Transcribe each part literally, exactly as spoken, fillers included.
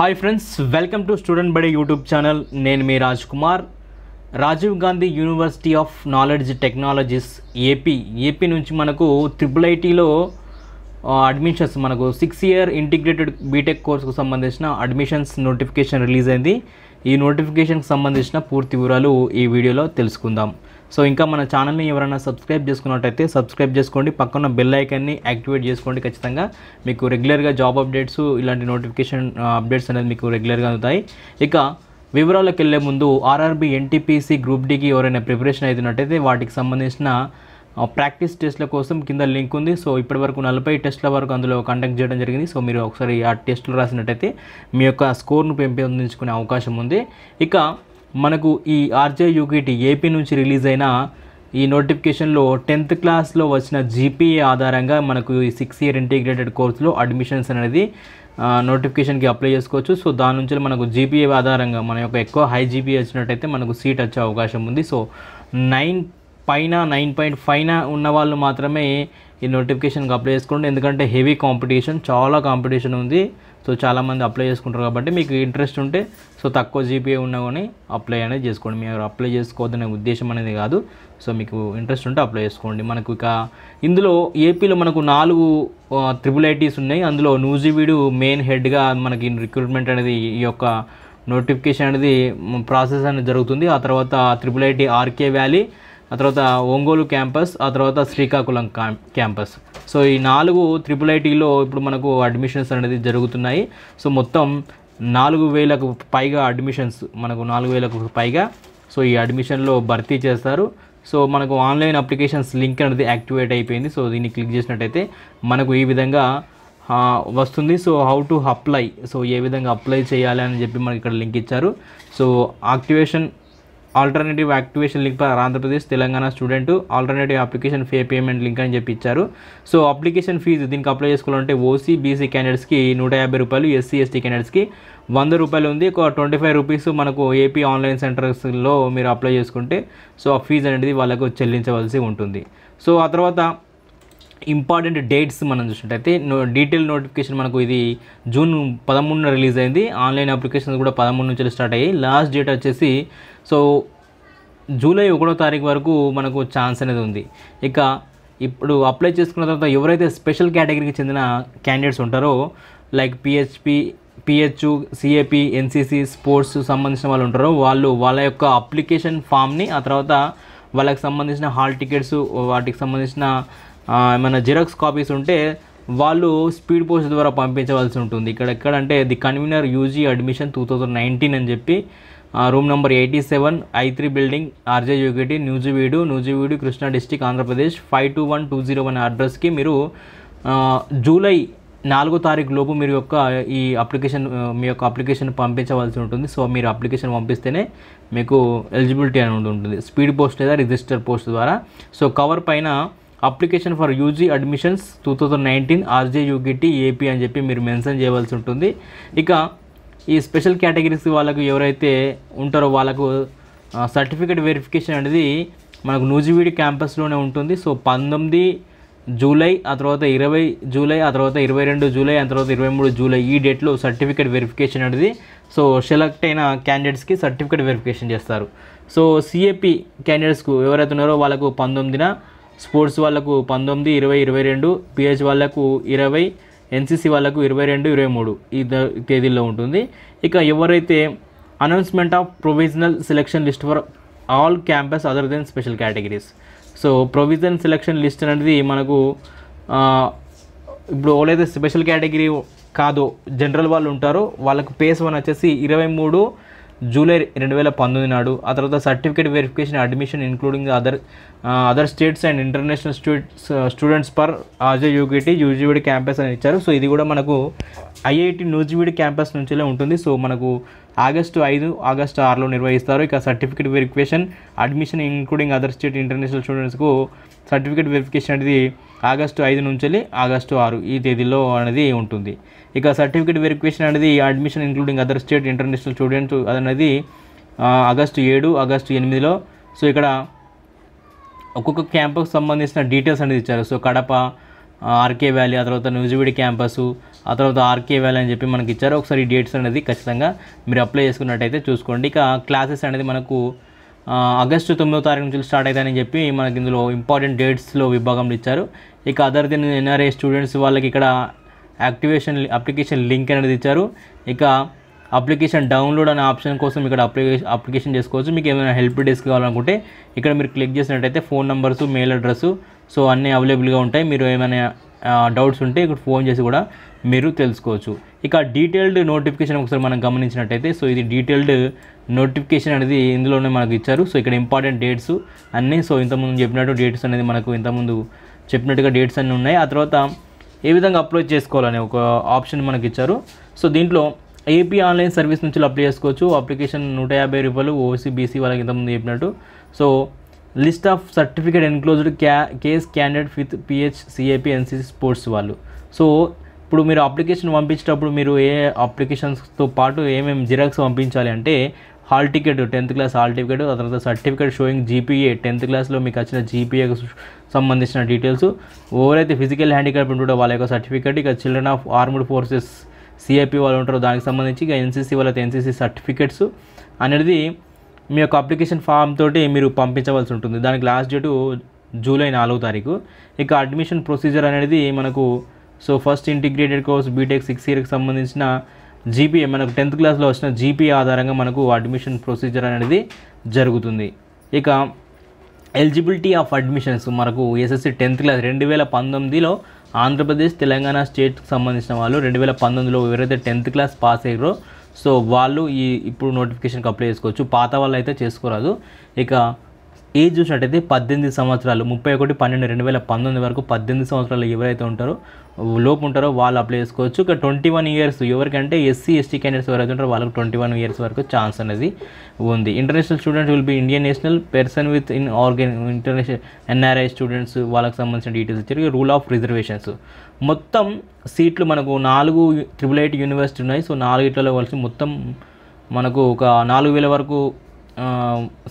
Hi friends, welcome to Student Badi YouTube channel. Nenu mee Raj Kumar. Rajiv Gandhi University of Knowledge Technologies A P A P nunchi manaku I I T lo admissions manaku six year integrated B.Tech course ku sambandhinchina admissions notification release ayindi. Ee notification ku sambandhinchina poorthi vivaralu ee video lo telusukundam. So inka mana channel ni evarana subscribe chesukunnatlayite subscribe chesukondi pakkana bell icon ni activate chesukondi kachithanga meeku regular ga job updates ilanti notification updates anedi meeku regular ga andutayi ikka వివరాలకు వెళ్ళే ముందు RRB NTPC group D కి ఎవరైనా preparation అవుతున్నట్టయితే వాటికి సంబంధించిన practice టెస్ట్ల కోసం కింద link ఉంది. సో ఇప్పటివరకు నలభై టెస్ట్ల వరకు అందులో కండక్ట్ చేయడం జరిగింది. సో మీరు ఒకసారి ఆ టెస్టులు రాసినట్టయితే మీ యొక్క స్కోర్ను పెంపొందించుకునే అవకాశం ఉంది. ఇక మనకు ఈ ఆర్జేయూకిటి ఏపీ నుంచి రిలీజ్ అయిన ఈ నోటిఫికేషన్లో టెన్త్ క్లాస్లో వచ్చిన జీపీఏ ఆధారంగా మనకు ఈ సిక్స్ ఇయర్ ఇంటిగ్రేటెడ్ కోర్సులో అడ్మిషన్స్ అనేది నోటిఫికేషన్కి అప్లై చేసుకోవచ్చు. సో దాని నుంచి మనకు జీపీఏ ఆధారంగా మన యొక్క ఎక్కువ హై జీపీఏ వచ్చినట్టయితే మనకు సీట్ వచ్చే అవకాశం ఉంది. సో నైన్ పైన నైన్ పాయింట్ పైన ఉన్న వాళ్ళు మాత్రమే ఈ నోటిఫికేషన్కి అప్లై చేసుకోండి. ఎందుకంటే హెవీ కాంపిటీషన్, చాలా కాంపిటీషన్ ఉంది. సో చాలామంది అప్లై చేసుకుంటారు కాబట్టి మీకు ఇంట్రెస్ట్ ఉంటే సో తక్కువ జీపీఏ ఉన్నా కానీ అప్లై అనేది చేసుకోండి. మీరు అప్లై చేసుకోవద్దనే ఉద్దేశం అనేది కాదు. సో మీకు ఇంట్రెస్ట్ ఉంటే అప్లై చేసుకోండి. మనకు ఇక ఇందులో ఏపీలో మనకు నాలుగు ట్రిపుల్ ఐటీస్ ఉన్నాయి. అందులో నూజివీడు మెయిన్ హెడ్గా మనకి రిక్రూట్మెంట్ అనేది ఈ యొక్క నోటిఫికేషన్ అనేది ప్రాసెస్ అనేది జరుగుతుంది. ఆ తర్వాత ట్రిపుల్ ఐటీ ఆర్కే వ్యాలీ, ఆ తర్వాత ఒంగోలు క్యాంపస్, ఆ తర్వాత శ్రీకాకుళం క్యాంపస్. సో ఈ నాలుగు ట్రిపుల్ ఐటీలో ఇప్పుడు మనకు అడ్మిషన్స్ అనేది జరుగుతున్నాయి. సో మొత్తం నాలుగు వేలకు పైగా అడ్మిషన్స్, మనకు నాలుగు వేలకు పైగా సో ఈ అడ్మిషన్లో భర్తీ చేస్తారు. సో మనకు ఆన్లైన్ అప్లికేషన్స్ లింక్ అనేది యాక్టివేట్ అయిపోయింది. సో దీన్ని క్లిక్ చేసినట్టయితే మనకు ఈ విధంగా వస్తుంది. So how to apply, so ఏ విధంగా అప్లై చేయాలి అని చెప్పి మనకి ఇక్కడ లింక్ ఇచ్చారు. So activation alternative activation link for Andhra Pradesh Telangana student alternative application fee payment link అని చెప్పి ఇచ్చారు. సో అప్లికేషన్ ఫీజు దీనికి అప్లై చేసుకోవాలంటే ఓసీ బీసీ క్యాండిడేట్స్కి నూట యాభై రూపాయలు, ఎస్సీ ఎస్టీ క్యాండిడేట్స్కి వంద రూపాయలు ఉంది. ఒక ట్వంటీ ఫైవ్ రూపీస్ మనకు ఏపీ ఆన్లైన్ సెంటర్స్లో మీరు అప్లై చేసుకుంటే సో ఆ ఫీజు అనేది వాళ్ళకు చెల్లించవలసి ఉంటుంది. సో ఆ తర్వాత ఇంపార్టెంట్ డేట్స్ మనం చూసినట్టయితే డీటెయిల్ నోటిఫికేషన్ మనకు ఇది జూన్ పదమూడున రిలీజ్ అయింది. ఆన్లైన్ అప్లికేషన్స్ కూడా పదమూడు నుంచి స్టార్ట్ అయ్యాయి. లాస్ట్ డేట్ వచ్చేసి సో జూలై ఒకటో తారీఖు వరకు మనకు ఛాన్స్ అనేది ఉంది. ఇక ఇప్పుడు అప్లై చేసుకున్న తర్వాత ఎవరైతే స్పెషల్ కేటగిరీకి చెందిన క్యాండిడేట్స్ ఉంటారో like PHP, PHU, CIP, NCC, sports సంబంధించిన వాళ్ళు ఉంటారో వాళ్ళు వాళ్ళ యొక్క అప్లికేషన్ ఫామ్ని, ఆ తర్వాత వాళ్ళకి సంబంధించిన హాల్ టికెట్స్, వాటికి సంబంధించిన ఏమైనా జిరాక్స్ కాపీస్ ఉంటే వాళ్ళు స్పీడ్ పోస్ట్ ద్వారా పంపించవలసి ఉంటుంది. ఇక్కడ ఎక్కడంటే the convener UG admission two thousand nineteen అని చెప్పి room number eighty seven I three building RGUKT Nuzvid Nuzvid Krishna district Andhra Pradesh five two one two zero one అడ్రస్కి మీరు జూలై నాలుగో తారీఖు లోపు మీరు యొక్క ఈ అప్లికేషన్ మీ యొక్క అప్లికేషన్ పంపించవలసి ఉంటుంది. సో మీరు అప్లికేషన్ పంపిస్తేనే మీకు ఎలిజిబిలిటీ అనేది ఉంటుంది, స్పీడ్ పోస్ట్ లేదా రిజిస్టర్ పోస్ట్ ద్వారా. సో కవర్ పైన application for UG admissions two thousand nineteen RGUKT AP అని చెప్పి మీరు మెన్షన్ చేయవలసి ఉంటుంది. ఇక ఈ స్పెషల్ కేటగిరీస్ వాళ్ళకు ఎవరైతే ఉంటారో వాళ్ళకు సర్టిఫికేట్ వెరిఫికేషన్ అనేది మనకు నూజివీడి క్యాంపస్లోనే ఉంటుంది. సో పంతొమ్మిది జూలై, ఆ తర్వాత ఇరవై జూలై, ఆ తర్వాత ఇరవై రెండు జూలై, ఆ తర్వాత ఇరవై మూడు జూలై ఈ డేట్లో సర్టిఫికేట్ వెరిఫికేషన్ అనేది సో సెలెక్ట్ అయిన క్యాండిడేట్స్కి సర్టిఫికేట్ వెరిఫికేషన్ చేస్తారు. సో సిఏపి క్యాండిడేట్స్కు ఎవరైతే ఉన్నారో వాళ్ళకు పంతొమ్మిదిన, స్పోర్ట్స్ వాళ్ళకు పంతొమ్మిది, ఇరవై, ఇరవై రెండు, పిహెచ్ వాళ్ళకు ఇరవై, ఎన్సిసి వాళ్ళకు ఇరవై రెండు, ఇరవై మూడు ఈ తేదీల్లో ఉంటుంది. ఇక ఎవరైతే announcement of provisional selection list for all campus other then special categories. So provisional selection list అనేది మనకు ఇప్పుడు ఎవరైతే స్పెషల్ కేటగిరీ కాదో జనరల్ వాళ్ళు ఉంటారో వాళ్ళకు పేస్ వన్ వచ్చేసి ఇరవై మూడు జూలై రెండు వేల పంతొమ్మిది నాడు, ఆ తర్వాత certificate verification admission including other other states and international students students per RGUKT Nuzvid campus అని ఇచ్చారు. సో ఇది కూడా మనకు ఐఐటి నూజివీడు క్యాంపస్ నుంచిలే ఉంటుంది. సో మనకు ఆగస్టు ఐదు ఆగస్టు ఆరులో నిర్వహిస్తారు. ఇక certificate verification admission including other state international స్టూడెంట్స్కు సర్టిఫికేట్ వెరిఫికేషన్ అనేది ఆగస్టు ఐదు నుంచి ఆగస్టు ఆరు ఈ తేదీలో అనేది ఉంటుంది. ఇక సర్టిఫికేట్ వెరిఫికేషన్ అనేది admission including other state international student అనేది ఆగస్టు ఏడు ఆగస్టు ఎనిమిదిలో. సో ఇక్కడ ఒక్కొక్క క్యాంపస్కి సంబంధించిన డీటెయిల్స్ అనేది ఇచ్చారు. సో కడప ఆర్కే వ్యాలీ, ఆ తర్వాత నూజివీడి క్యాంపస్, ఆ తర్వాత ఆర్కే వాల్యూ అని చెప్పి మనకి ఇచ్చారు. ఒకసారి డేట్స్ అనేది ఖచ్చితంగా మీరు అప్లై చేసుకున్నట్టయితే చూసుకోండి. ఇక క్లాసెస్ అనేది మనకు ఆగస్టు తొమ్మిదో తారీఖు నుంచి స్టార్ట్ అవుతాయని చెప్పి మనకి ఇందులో ఇంపార్టెంట్ డేట్స్లో విభాగంలో ఇచ్చారు. ఇక అదర్ దెన్ ఎన్ఆర్ఐ స్టూడెంట్స్ వాళ్ళకి ఇక్కడ యాక్టివేషన్ అప్లికేషన్ లింక్ అనేది ఇచ్చారు. ఇక అప్లికేషన్ డౌన్లోడ్ అనే ఆప్షన్ కోసం ఇక్కడ అప్లికేషన్ అప్లికేషన్ చేసుకోవచ్చు. మీకు ఏమైనా హెల్ప్ డెస్క్ కావాలనుకుంటే ఇక్కడ మీరు క్లిక్ చేసినట్టయితే phone numbers, mail address so అన్నీ అవైలబుల్గా ఉంటాయి. మీరు ఏమైనా డౌట్స్ ఉంటే ఇక్కడ ఫోన్ చేసి కూడా మీరు తెలుసుకోవచ్చు. ఇక డీటెయిల్డ్ నోటిఫికేషన్ ఒకసారి మనం గమనించినట్టయితే సో ఇది డీటెయిల్డ్ నోటిఫికేషన్ అనేది ఇందులోనే మనకు ఇచ్చారు. సో ఇక్కడ ఇంపార్టెంట్ డేట్స్ అన్నీ సో ఇంతకుముందు చెప్పినట్టు డేట్స్ అనేది మనకు ఇంతకుముందు చెప్పినట్టుగా డేట్స్ అన్నీ ఉన్నాయి. ఆ తర్వాత ఏ విధంగా అప్లోడ్ చేసుకోవాలనే ఒక ఆప్షన్ మనకి ఇచ్చారు. సో దీంట్లో ఏపీ ఆన్లైన్ సర్వీస్ నుంచి అప్లై చేసుకోవచ్చు. అప్లికేషన్ నూట యాభై రూపాయలు ఓసీ బీసీ వాళ్ళకి ఇంతకుముందు చెప్పినట్టు. So list of certificate enclosed క్యా case candidate with PH CIP NCC sports వాళ్ళు. సో ఇప్పుడు మీరు అప్లికేషన్ పంపించేటప్పుడు మీరు ఏ అప్లికేషన్స్తో పాటు ఏమేమి జిరాక్స్ పంపించాలి అంటే hall ticket tenth class hall ticket, ఆ తర్వాత సర్టిఫికేట్ షోయింగ్ జీపీఏ టెన్త్ క్లాస్లో మీకు వచ్చిన జీపీఏకు సంబంధించిన డీటెయిల్స్, ఎవరైతే ఫిజికల్ హ్యాండిక్యాప్ ఉంటుందో వాళ్ళ యొక్క సర్టిఫికేట్, ఇక children of armed forces CIP వాళ్ళు ఉంటారు దానికి సంబంధించి, ఇక ఎన్సీసీ వాళ్ళకి ఎన్సీసీ సర్టిఫికేట్స్ అనేది మీ యొక్క అప్లికేషన్ ఫామ్ తోటి మీరు పంపించవలసి ఉంటుంది. దానికి లాస్ట్ డేటు జూలై నాలుగో తారీఖు. ఇక అడ్మిషన్ ప్రొసీజర్ అనేది మనకు so first integrated course BTech six ఇయర్కి సంబంధించిన జీపీఏ మనకు టెన్త్ క్లాస్లో వచ్చిన జీపీఏ ఆధారంగా మనకు అడ్మిషన్ ప్రొసీజర్ అనేది జరుగుతుంది. ఇక ఎలిజిబిలిటీ ఆఫ్ అడ్మిషన్స్ మనకు ఎస్ఎస్సీ టెన్త్ క్లాస్ రెండు వేల పంతొమ్మిదిలో ఆంధ్రప్రదేశ్ తెలంగాణ స్టేట్కి సంబంధించిన వాళ్ళు రెండు వేల పంతొమ్మిదిలో ఎవరైతే టెన్త్ క్లాస్ పాస్ అయ్యారో సో వాళ్ళు ఈ ఇప్పుడు నోటిఫికేషన్కి అప్లై చేసుకోవచ్చు. పాత వాళ్ళు అయితే చేసుకోరాదు. ఇక ఏజ్ చూసినట్టయితే పద్దెనిమిది సంవత్సరాలు ముప్పై ఒకటి పన్నెండు రెండు వేల పంతొమ్మిది వరకు పద్దెనిమిది సంవత్సరాలు ఎవరైతే ఉంటారో లోపు ఉంటారో వాళ్ళు అప్లై చేసుకోవచ్చు. ఇక ట్వంటీ వన్ ఇయర్స్ ఎవరికంటే ఎస్సీ ఎస్టీ క్యాండిడేట్స్ ఎవరైతే ఉంటారో వాళ్ళకి ట్వంటీ వన్ ఇయర్స్ వరకు ఛాన్స్ అనేది ఉంది. International student will be Indian national person with in organ international NRI students వాళ్ళకి సంబంధించిన డీటెయిల్స్ ఇచ్చారు. రూల్ ఆఫ్ రిజర్వేషన్స్ మొత్తం సీట్లు మనకు నాలుగు ట్రిపుల్ ఎయిట్ యూనివర్సిటీ ఉన్నాయి. సో నాలుగిట్లలో కలిసి మొత్తం మనకు ఒక నాలుగు వేల వరకు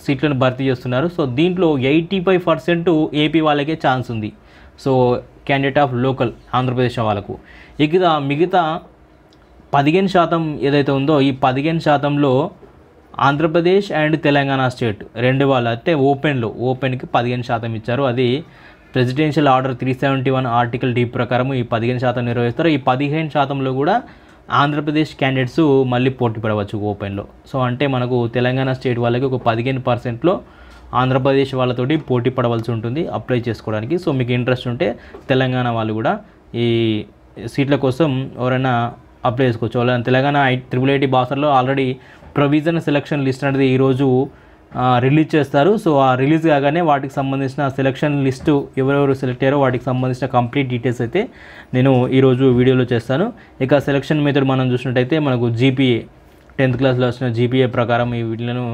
సీట్లను భర్తీ చేస్తున్నారు. సో దీంట్లో ఎయిటీ ఫైవ్ పర్సెంట్ ఏపీ వాళ్ళకే ఛాన్స్ ఉంది. So candidate of local Andhra Pradesh వాళ్ళకు ఇక మిగతా పదిహేను శాతం ఏదైతే ఉందో ఈ పదిహేను శాతంలో ఆంధ్రప్రదేశ్ అండ్ తెలంగాణ స్టేట్ రెండు వాళ్ళు అయితే ఓపెన్లో ఓపెన్కి పదిహేను శాతం ఇచ్చారు. అది presidential order three seventy one article D ప్రకారం ఈ పదిహేను శాతం నిర్వహిస్తారు. ఈ పదిహేను శాతంలో కూడా ఆంధ్రప్రదేశ్ క్యాండిడేట్స్ మళ్ళీ పోటీ పడవచ్చు ఓపెన్లో. సో అంటే మనకు తెలంగాణ స్టేట్ వాళ్ళకి ఒక పదిహేను పర్సెంట్లో ఆంధ్రప్రదేశ్ వాళ్ళతోటి పోటీ పడవలసి ఉంటుంది అప్లై చేసుకోవడానికి. సో మీకు ఇంట్రెస్ట్ ఉంటే తెలంగాణ వాళ్ళు కూడా ఈ సీట్ల కోసం ఎవరైనా అప్లై చేసుకోవచ్చు. వాళ్ళ తెలంగాణ ఐ ట్రిపుల్ ఐటీ బాసర్లో ఆల్రెడీ ప్రొవిజన్ సెలక్షన్ లిస్ట్ అనేది ఈరోజు రిలీజ్ చేస్తారు. సో ఆ రిలీజ్ కాగానే వాటికి సంబంధించిన సెలక్షన్ లిస్టు ఎవరెవరు సెలెక్ట్ అయ్యారో వాటికి సంబంధించిన కంప్లీట్ డీటెయిల్స్ అయితే నేను ఈరోజు వీడియోలో చేస్తాను. ఇక సెలక్షన్ మెథడ్ మనం చూసినట్టయితే మనకు జీపీఏ టెన్త్ క్లాస్లో వచ్చిన జీపీఏ ప్రకారం ఈ వీటిలను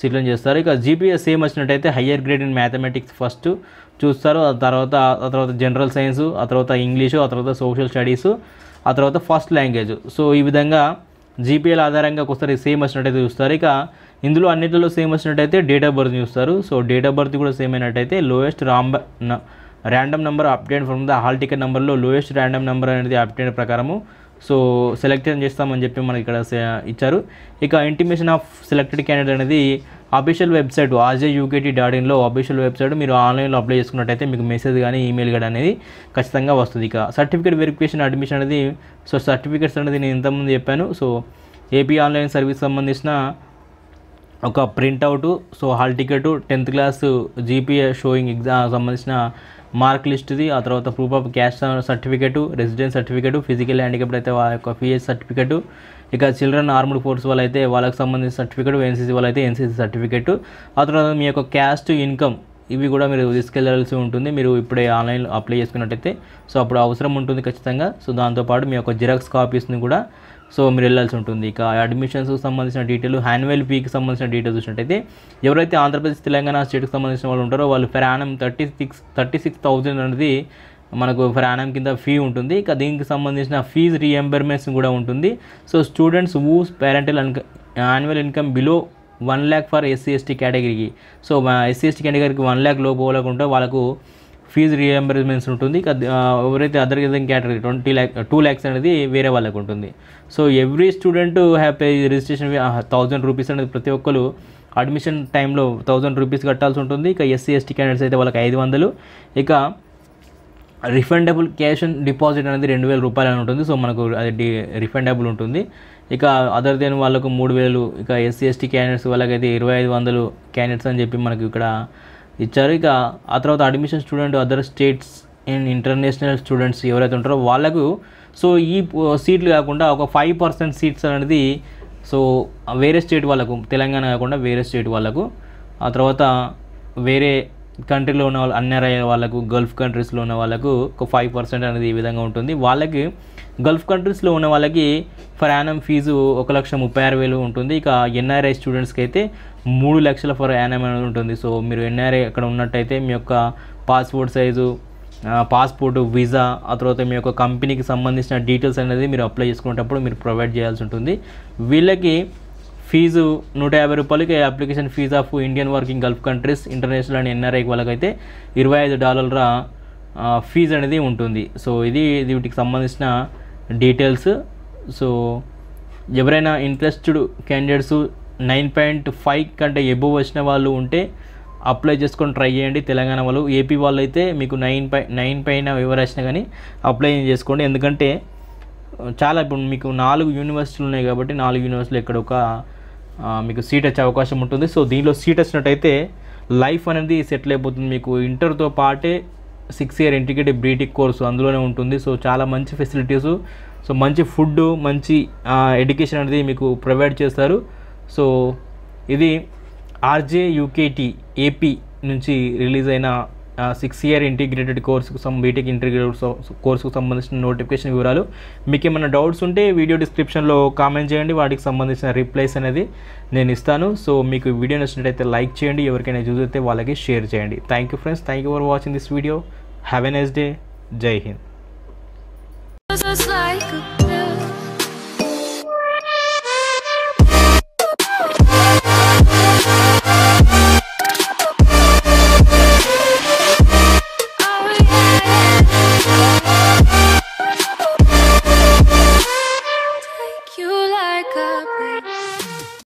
సీట్లను చేస్తారు. ఇక జీపీఏ సేమ్ వచ్చినట్టయితే higher grade in mathematics first చూస్తారు, ఆ తర్వాత ఆ తర్వాత జనరల్ సైన్సు, ఆ తర్వాత ఇంగ్లీషు, ఆ తర్వాత సోషల్ స్టడీసు, ఆ తర్వాత ఫస్ట్ లాంగ్వేజ్. సో ఈ విధంగా జీపీఏల ఆధారంగా ఒకసారి సేమ్ వచ్చినట్టయితే చూస్తారు. ఇక ఇందులో అన్నింటిలో సేమ్ వచ్చినట్టయితే డేట్ ఆఫ్ బర్త్ చూస్తారు. సో డేట్ ఆఫ్ బర్త్ కూడా సేమ్ అయినట్టయితే లోయెస్ట్ రాంబ random number update from the hall ticket నెంబర్లో లోయెస్ట్ ర్యాండమ్ నెంబర్ అనేది అప్డేట్ ప్రకారము సో సెలెక్షన్ చేస్తామని చెప్పి మనకి ఇక్కడ ఇచ్చారు. ఇక ఇంటిమేషన్ ఆఫ్ సెలెక్టెడ్ క్యాండిడేట్ అనేది అఫీషియల్ వెబ్సైట్ ఆర్జేయూకేటీ డాట్ ఇన్లో అఫీషియల్ వెబ్సైట్ మీరు ఆన్లైన్లో అప్లై చేసుకున్నట్టయితే మీకు మెసేజ్ కానీ ఈమెయిల్ కానీ అనేది ఖచ్చితంగా వస్తుంది. ఇక సర్టిఫికేట్ వెరిఫికేషన్ అడ్మిషన్ అనేది సో సర్టిఫికేట్స్ అనేది నేను ఇంతకుముందు చెప్పాను. సో ఏపీ ఆన్లైన్ సర్వీస్ సంబంధించిన ఒక printout, so hall ticket, tenth class GPA showing exam సంబంధించిన మార్క్ లిస్ట్ది, ఆ తర్వాత proof of caste certificate, residence certificate, physical handicap అయితే వాళ్ళ యొక్క పిహెచ్ సర్టిఫికేటు, ఇక చిల్డ్రన్ ఆర్మ్డ్ ఫోర్స్ వాళ్ళైతే వాళ్ళకి సంబంధించిన సర్టిఫికేటు, ఎన్సీసీ వాళ్ళైతే ఎన్సీసీ సర్టిఫికేటు, ఆ తర్వాత మీ యొక్క క్యాస్ట్ ఇన్కమ్ ఇవి కూడా మీరు తీసుకెళ్ళాల్సి ఉంటుంది. మీరు ఇప్పుడే ఆన్లైన్లో అప్లై చేసుకున్నట్టయితే సో అప్పుడు అవసరం ఉంటుంది ఖచ్చితంగా. సో దాంతోపాటు మీ యొక్క జిరాక్స్ కాపీస్ని కూడా సో మీరు వెళ్ళాల్సి ఉంటుంది. ఇక అడ్మిషన్స్కి సంబంధించిన డీటెయిల్ యాన్యువల్ ఫీకి సంబంధించిన డీటెయిల్స్ చూసినట్టయితే ఎవరైతే ఆంధ్రప్రదేశ్ తెలంగాణ స్టేట్కి సంబంధించిన వాళ్ళు ఉంటారో వాళ్ళు for Yanam thirty six thirty six thousand అనేది మనకు ఫర్ యానం కింద ఫీ ఉంటుంది. ఇక దీనికి సంబంధించిన ఫీజు రీఎంబర్మెంట్స్ కూడా ఉంటుంది. So students whose parental an annual income below one lakh for SC ST కేటగిరీకి, సో ఎస్సీ ఎస్టీ కేటగిరీకి వన్ ల్యాక్ లోపు వాళ్ళకు వాళ్ళకు fees reimbursements untundi evaraithe other category twenty lakh two lakhs anedi vere vallaku untundi. So every student have pay registration one thousand rupees anedi prati okkalu admission time lo one thousand rupees kattalsi untundi. Ika S C S T candidates aithe vallaku five hundred ika refundable cash and deposit anedi two thousand rupayalu untundi. So manaku adi refundable untundi. ఇక other then వాళ్ళకు మూడు వేలు, ఇక SC ST candidates వాళ్ళకైతే ఇరవై ఐదు వందలు candidates అని చెప్పి మనకి ఇక్కడ ఇచ్చారు. ఇక ఆ తర్వాత admission student other states and international students ఎవరైతే ఉంటారో వాళ్ళకు సో ఈ సీట్లు కాకుండా ఒక ఫైవ్ పర్సెంట్ సీట్స్ అనేది సో వేరే స్టేట్ వాళ్ళకు, తెలంగాణ కాకుండా వేరే స్టేట్ వాళ్ళకు, ఆ తర్వాత వేరే కంట్రీలో ఉన్న వాళ్ళు ఎన్ఆర్ఐ వాళ్ళకు, గల్ఫ్ కంట్రీస్లో ఉన్న వాళ్ళకు ఒక ఫైవ్ పర్సెంట్ అనేది ఈ విధంగా ఉంటుంది. వాళ్ళకి గల్ఫ్ కంట్రీస్లో ఉన్న వాళ్ళకి ఫర్ యానం ఫీజు ఒక లక్ష ముప్పై ఆరు వేలు ఉంటుంది. ఇక ఎన్ఆర్ఐ స్టూడెంట్స్కి అయితే మూడు లక్షల ఫర్ యానం అనేది ఉంటుంది. సో మీరు ఎన్ఆర్ఐ అక్కడ ఉన్నట్టయితే మీ యొక్క పాస్పోర్ట్ సైజు, పాస్పోర్టు, వీసా, ఆ తర్వాత మీ యొక్క కంపెనీకి సంబంధించిన డీటెయిల్స్ అనేది మీరు అప్లై చేసుకునేటప్పుడు మీరు ప్రొవైడ్ చేయాల్సి ఉంటుంది. వీళ్ళకి ఫీజు నూట యాభై రూపాయలకి application fee of Indian working Gulf countries international and NRI వాళ్ళకైతే ఇరవై ఐదు డాలర్ల ఫీజు అనేది ఉంటుంది. సో ఇది వీటికి సంబంధించిన డీటెయిల్స్. సో ఎవరైనా interested candidates nine point five కంటే ఎబోవ్ వచ్చిన వాళ్ళు ఉంటే అప్లై చేసుకొని ట్రై చేయండి. తెలంగాణ వాళ్ళు, ఏపీ వాళ్ళు అయితే మీకు నైన్ పై నైన్ పైన ఎవరు వచ్చినా కానీ అప్లై చేసుకోండి. ఎందుకంటే చాలా ఇప్పుడు మీకు నాలుగు యూనివర్సిటీలు ఉన్నాయి కాబట్టి నాలుగు యూనివర్సిటీలు ఇక్కడ ఒక మీకు సీట్ వచ్చే అవకాశం ఉంటుంది. సో దీనిలో సీట్ వచ్చినట్టయితే లైఫ్ అనేది సెటిల్ అయిపోతుంది. మీకు ఇంటర్తో పాటే six year integrated BTech course అందులోనే ఉంటుంది. సో చాలా మంచి ఫెసిలిటీస్, సో మంచి ఫుడ్, మంచి ఎడ్యుకేషన్ అనేది మీకు ప్రొవైడ్ చేస్తారు. సో ఇది ఆర్జేయూకేటీ ఏపీ నుంచి రిలీజ్ అయిన సిక్స్ ఇయర్ ఇంటిగ్రేటెడ్ కోర్సుకు సం బీటెక్ ఇంటిగ్రేటెడ్ కోర్సుకు సంబంధించిన నోటిఫికేషన్ వివరాలు. మీకు ఏమైనా డౌట్స్ ఉంటే వీడియో డిస్క్రిప్షన్లో కామెంట్ చేయండి, వాటికి సంబంధించిన రిప్లైస్ అనేది నేను ఇస్తాను. సో మీకు వీడియో నచ్చినట్టయితే లైక్ చేయండి, ఎవరికైనా చూస్తే వాళ్ళకి షేర్ చేయండి. Thank you friends, thank you for watching this video. Have a nice day. జై హింద్.